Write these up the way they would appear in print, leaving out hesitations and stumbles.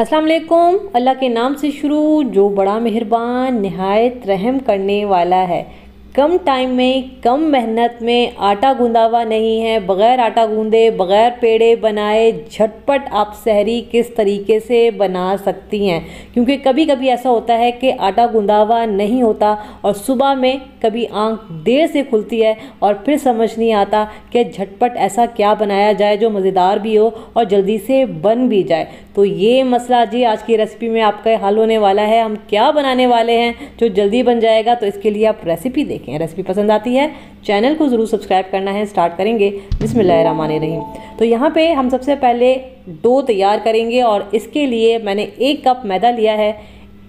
अस्सलाम वालेकुम। अल्लाह के नाम से शुरू जो बड़ा मेहरबान निहायत रहम करने वाला है। कम टाइम में कम मेहनत में आटा गूंदा हुआ नहीं है, बग़ैर आटा गूंदे बग़ैर पेड़े बनाए झटपट आप सहरी किस तरीके से बना सकती हैं, क्योंकि कभी कभी ऐसा होता है कि आटा गूंदा हुआ नहीं होता और सुबह में कभी आँख देर से खुलती है और फिर समझ नहीं आता कि झटपट ऐसा क्या बनाया जाए जो मज़ेदार भी हो और जल्दी से बन भी जाए। तो ये मसला जी आज की रेसिपी में आपका हल होने वाला है। हम क्या बनाने वाले हैं जो जल्दी बन जाएगा, तो इसके लिए आप रेसिपी देखें। रेसिपी पसंद आती है चैनल को ज़रूर सब्सक्राइब करना है। स्टार्ट करेंगे बिस्मिल्लाहिर्रहमानिर्रहीम। तो यहाँ पे हम सबसे पहले डो तैयार करेंगे और इसके लिए मैंने 1 कप मैदा लिया है।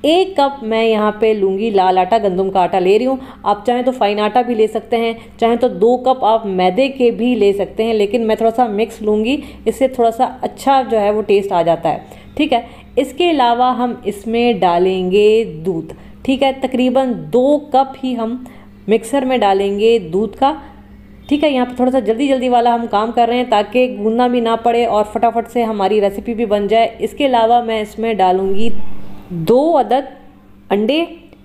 1 कप मैं यहाँ पे लूँगी लाल आटा, गंदम का आटा ले रही हूँ। आप चाहें तो फ़ाइन आटा भी ले सकते हैं, चाहें तो 2 कप आप मैदे के भी ले सकते हैं, लेकिन मैं थोड़ा सा मिक्स लूँगी, इससे थोड़ा सा अच्छा जो है वो टेस्ट आ जाता है। ठीक है, इसके अलावा हम इसमें डालेंगे दूध। ठीक है, तकरीबन 2 कप ही हम मिक्सर में डालेंगे दूध का। ठीक है, यहाँ पे थोड़ा सा जल्दी जल्दी वाला हम काम कर रहे हैं ताकि गूंदना भी ना पड़े और फटाफट से हमारी रेसिपी भी बन जाए। इसके अलावा मैं इसमें डालूँगी 2 अदद अंडे।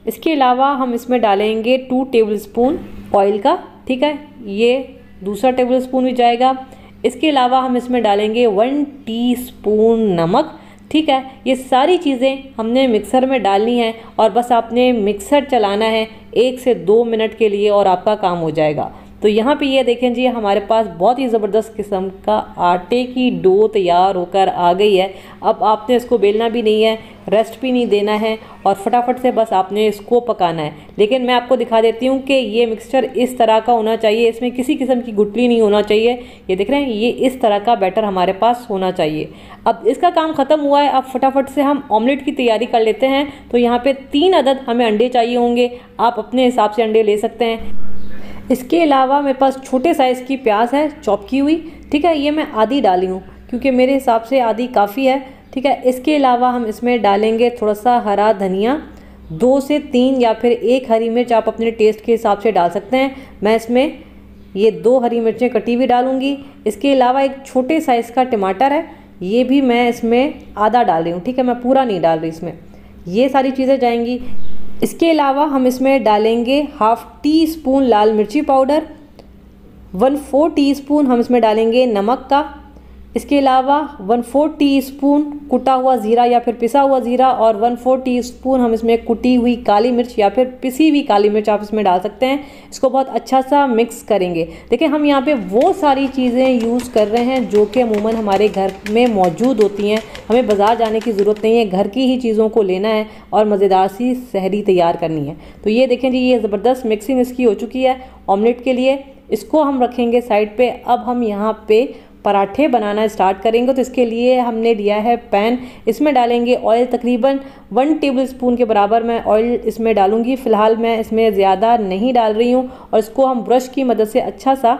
इसके अलावा हम इसमें डालेंगे 2 टेबलस्पून ऑयल का। ठीक है, ये दूसरा टेबलस्पून भी जाएगा। इसके अलावा हम इसमें डालेंगे 1 टीस्पून नमक। ठीक है, ये सारी चीज़ें हमने मिक्सर में डालनी हैं और बस आपने मिक्सर चलाना है 1 से 2 मिनट के लिए और आपका काम हो जाएगा। तो यहाँ पे ये देखें जी, हमारे पास बहुत ही ज़बरदस्त किस्म का आटे की डो तैयार होकर आ गई है। अब आपने इसको बेलना भी नहीं है, रेस्ट भी नहीं देना है और फटाफट से बस आपने इसको पकाना है। लेकिन मैं आपको दिखा देती हूँ कि ये मिक्सचर इस तरह का होना चाहिए, इसमें किसी किस्म की गुठली नहीं होना चाहिए। ये देख रहे हैं, ये इस तरह का बैटर हमारे पास होना चाहिए। अब इसका काम ख़त्म हुआ है, अब फटाफट से हम ऑमलेट की तैयारी कर लेते हैं। तो यहाँ पर 3 अदद हमें अंडे चाहिए होंगे, आप अपने हिसाब से अंडे ले सकते हैं। इसके अलावा मेरे पास छोटे साइज़ की प्याज है चॉप की हुई। ठीक है, ये मैं आधी डाली हूँ क्योंकि मेरे हिसाब से आधी काफ़ी है। ठीक है, इसके अलावा हम इसमें डालेंगे थोड़ा सा हरा धनिया, 2 से 3 या फिर 1 हरी मिर्च आप अपने टेस्ट के हिसाब से डाल सकते हैं। मैं इसमें ये 2 हरी मिर्चें कटी हुई डालूँगी। इसके अलावा एक छोटे साइज़ का टमाटर है, ये भी मैं इसमें आधा डाल रही हूँ। ठीक है, मैं पूरा नहीं डाल रही इसमें, ये सारी चीज़ें जाएंगी। इसके अलावा हम इसमें डालेंगे 1/2 टीस्पून लाल मिर्ची पाउडर, 1/4 टीस्पून हम इसमें डालेंगे नमक का। इसके अलावा 1/4 टीस्पून कुटा हुआ ज़ीरा या फिर पिसा हुआ ज़ीरा और 1/4 टीस्पून हम इसमें कुटी हुई काली मिर्च या फिर पिसी हुई काली मिर्च आप इसमें डाल सकते हैं। इसको बहुत अच्छा सा मिक्स करेंगे। देखिए, हम यहाँ पे वो सारी चीज़ें यूज़ कर रहे हैं जो कि अमूमन हमारे घर में मौजूद होती हैं। हमें बाज़ार जाने की ज़रूरत नहीं है, घर की ही चीज़ों को लेना है और मज़ेदार सी सहरी तैयार करनी है। तो ये देखें जी, ये ज़बरदस्त मिक्सिंग इसकी हो चुकी है ऑमलेट के लिए। इसको हम रखेंगे साइड पर। अब हम यहाँ पर पराठे बनाना स्टार्ट करेंगे। तो इसके लिए हमने लिया है पैन, इसमें डालेंगे ऑयल, तकरीबन 1 टेबलस्पून के बराबर मैं ऑयल इसमें डालूंगी। फ़िलहाल मैं इसमें ज़्यादा नहीं डाल रही हूँ और इसको हम ब्रश की मदद से अच्छा सा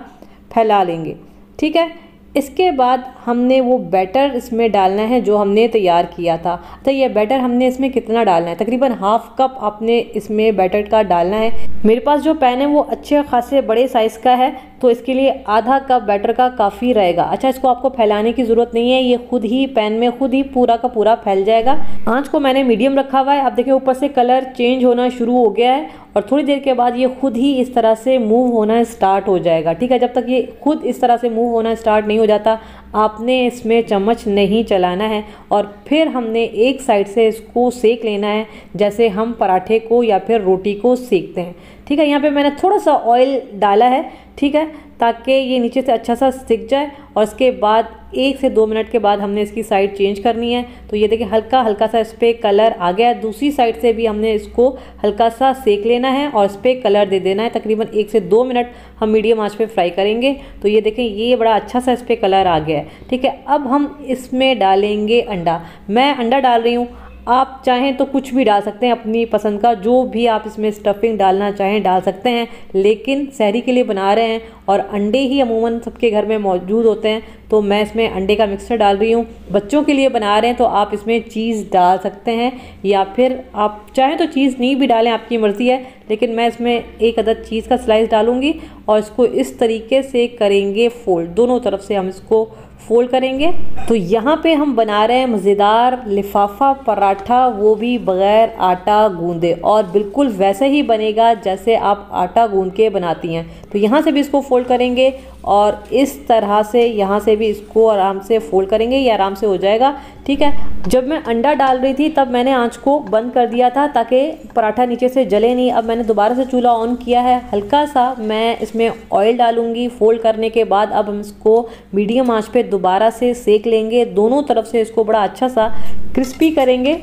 फैला लेंगे। ठीक है, इसके बाद हमने वो बैटर इसमें डालना है जो हमने तैयार किया था। तो ये बैटर हमने इसमें कितना डालना है, तकरीबन 1/2 कप आपने इसमें बैटर का डालना है। मेरे पास जो पैन है वो अच्छे खासे बड़े साइज़ का है, तो इसके लिए 1/2 कप बैटर का काफ़ी रहेगा। अच्छा, इसको आपको फैलाने की ज़रूरत नहीं है, ये खुद ही पैन में खुद ही पूरा का पूरा फैल जाएगा। आँच को मैंने मीडियम रखा हुआ है। आप देखिए ऊपर से कलर चेंज होना शुरू हो गया है और थोड़ी देर के बाद ये खुद ही इस तरह से मूव होना स्टार्ट हो जाएगा। ठीक है, जब तक ये खुद इस तरह से मूव होना स्टार्ट नहीं हो जाता आपने इसमें चम्मच नहीं चलाना है और फिर हमने एक साइड से इसको सेक लेना है जैसे हम पराठे को या फिर रोटी को सेकते हैं। ठीक है, यहाँ पे मैंने थोड़ा सा ऑयल डाला है। ठीक है, ताकि ये नीचे से अच्छा सा सिक जाए और इसके बाद 1 से 2 मिनट के बाद हमने इसकी साइड चेंज करनी है। तो ये देखिए हल्का हल्का सा इस पर कलर आ गया है। दूसरी साइड से भी हमने इसको हल्का सा सेक लेना है और इस पर कलर दे देना है। तकरीबन 1 से 2 मिनट हम मीडियम आंच पे फ्राई करेंगे। तो ये देखें, ये बड़ा अच्छा सा इस पर कलर आ गया है। ठीक है, अब हम इसमें डालेंगे अंडा। मैं अंडा डाल रही हूँ, आप चाहें तो कुछ भी डाल सकते हैं अपनी पसंद का, जो भी आप इसमें स्टफिंग डालना चाहें डाल सकते हैं। लेकिन सहरी के लिए बना रहे हैं और अंडे ही अमूमन सबके घर में मौजूद होते हैं, तो मैं इसमें अंडे का मिक्सचर डाल रही हूँ। बच्चों के लिए बना रहे हैं तो आप इसमें चीज़ डाल सकते हैं या फिर आप चाहें तो चीज़ नहीं भी डालें, आपकी मर्ज़ी है। लेकिन मैं इसमें 1 अदद चीज़ का स्लाइस डालूँगी और इसको इस तरीके से करेंगे फोल्ड, दोनों तरफ से हम इसको फोल्ड करेंगे। तो यहाँ पे हम बना रहे हैं मज़ेदार लिफाफा पराठा, वो भी बग़ैर आटा गूंदे, और बिल्कुल वैसे ही बनेगा जैसे आप आटा गूंद के बनाती हैं। तो यहाँ से भी इसको फोल्ड करेंगे और इस तरह से यहाँ से भी इसको आराम से फोल्ड करेंगे, ये आराम से हो जाएगा। ठीक है, जब मैं अंडा डाल रही थी तब मैंने आँच को बंद कर दिया था ताकि पराठा नीचे से जले नहीं। अब मैंने दोबारा से चूल्हा ऑन किया है, हल्का सा मैं इसमें ऑयल डालूँगी फोल्ड करने के बाद। अब हम इसको मीडियम आँच पर दोबारा से सेक लेंगे, दोनों तरफ से इसको बड़ा अच्छा सा क्रिस्पी करेंगे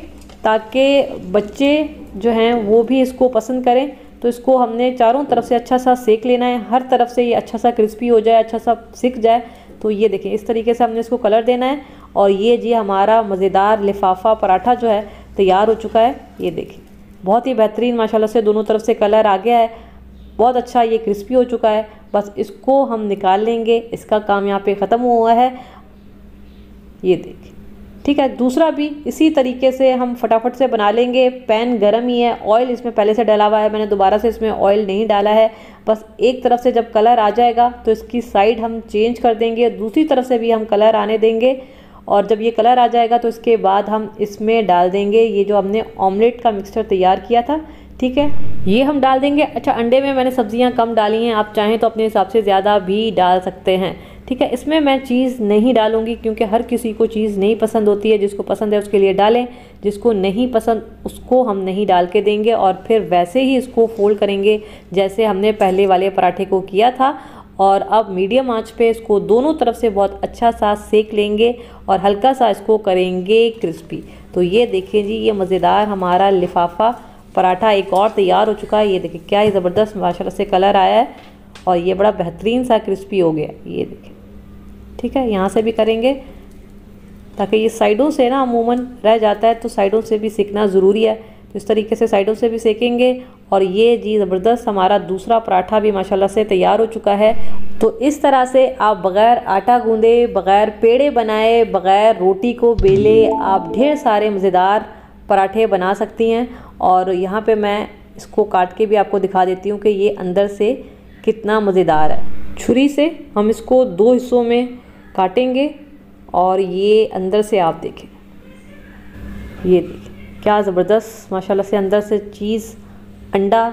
ताकि बच्चे जो हैं वो भी इसको पसंद करें। तो इसको हमने चारों तरफ से अच्छा सा सेक लेना है, हर तरफ से ये अच्छा सा क्रिस्पी हो जाए, अच्छा सा सिक जाए। तो ये देखें, इस तरीके से हमने इसको कलर देना है। और ये जी हमारा मज़ेदार लिफाफा पराठा जो है तैयार हो चुका है। ये देखें, बहुत ही बेहतरीन माशाल्लाह से दोनों तरफ से कलर आ गया है, बहुत अच्छा ये क्रिस्पी हो चुका है। बस इसको हम निकाल लेंगे, इसका काम यहाँ पे ख़त्म हुआ है। ये देखिए, ठीक है, दूसरा भी इसी तरीके से हम फटाफट से बना लेंगे। पैन गर्म ही है, ऑयल इसमें पहले से डला हुआ है, मैंने दोबारा से इसमें ऑयल नहीं डाला है। बस एक तरफ से जब कलर आ जाएगा तो इसकी साइड हम चेंज कर देंगे, दूसरी तरफ से भी हम कलर आने देंगे। और जब ये कलर आ जाएगा तो इसके बाद हम इसमें डाल देंगे ये जो हमने ऑमलेट का मिक्सचर तैयार किया था। ठीक है, ये हम डाल देंगे। अच्छा, अंडे में मैंने सब्जियां कम डाली हैं, आप चाहें तो अपने हिसाब से ज़्यादा भी डाल सकते हैं। ठीक है, इसमें मैं चीज़ नहीं डालूंगी क्योंकि हर किसी को चीज़ नहीं पसंद होती है। जिसको पसंद है उसके लिए डालें, जिसको नहीं पसंद उसको हम नहीं डाल के देंगे। और फिर वैसे ही इसको फोल्ड करेंगे जैसे हमने पहले वाले पराठे को किया था। और अब मीडियम आंच पे इसको दोनों तरफ से बहुत अच्छा सा सेक लेंगे और हल्का सा इसको करेंगे क्रिस्पी। तो ये देखिए जी, ये मज़ेदार हमारा लिफाफा पराठा एक और तैयार हो चुका है। ये देखिए क्या ही ज़बरदस्त माशाल्लाह से कलर आया है और ये बड़ा बेहतरीन सा क्रिस्पी हो गया। ये देखिए, ठीक है, यहाँ से भी करेंगे ताकि ये साइडों से ना अमूमन रह जाता है, तो साइडों से भी सेकना ज़रूरी है। तो इस तरीके से साइडों से भी सेकेंगे। और ये जी ज़बरदस्त हमारा दूसरा पराठा भी माशाल्लाह से तैयार हो चुका है। तो इस तरह से आप बग़ैर आटा गूंदे, बग़ैर पेड़े बनाए, बग़ैर रोटी को बेले आप ढेर सारे मज़ेदार पराठे बना सकती हैं। और यहाँ पे मैं इसको काट के भी आपको दिखा देती हूँ कि ये अंदर से कितना मज़ेदार है। छुरी से हम इसको दो हिस्सों में काटेंगे और ये अंदर से आप देखें, ये देखें क्या ज़बरदस्त माशाल्लाह से अंदर से चीज़, अंडा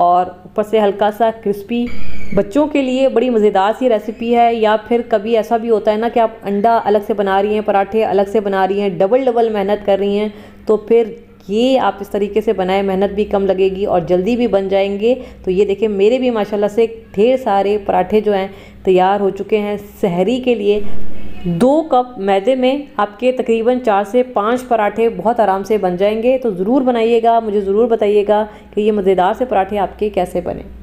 और ऊपर से हल्का सा क्रिस्पी। बच्चों के लिए बड़ी मज़ेदार सी रेसिपी है। या फिर कभी ऐसा भी होता है ना कि आप अंडा अलग से बना रही हैं, पराठे अलग से बना रही हैं, डबल डबल मेहनत कर रही हैं, तो फिर ये आप इस तरीके से बनाएं, मेहनत भी कम लगेगी और जल्दी भी बन जाएंगे। तो ये देखिए, मेरे भी माशाल्लाह से ढेर सारे पराठे जो हैं तैयार हो चुके हैं। सहरी के लिए 2 कप मैदे में आपके तकरीबन 4 से 5 पराठे बहुत आराम से बन जाएंगे। तो ज़रूर बनाइएगा, मुझे ज़रूर बताइएगा कि ये मज़ेदार से पराठे आपके कैसे बने।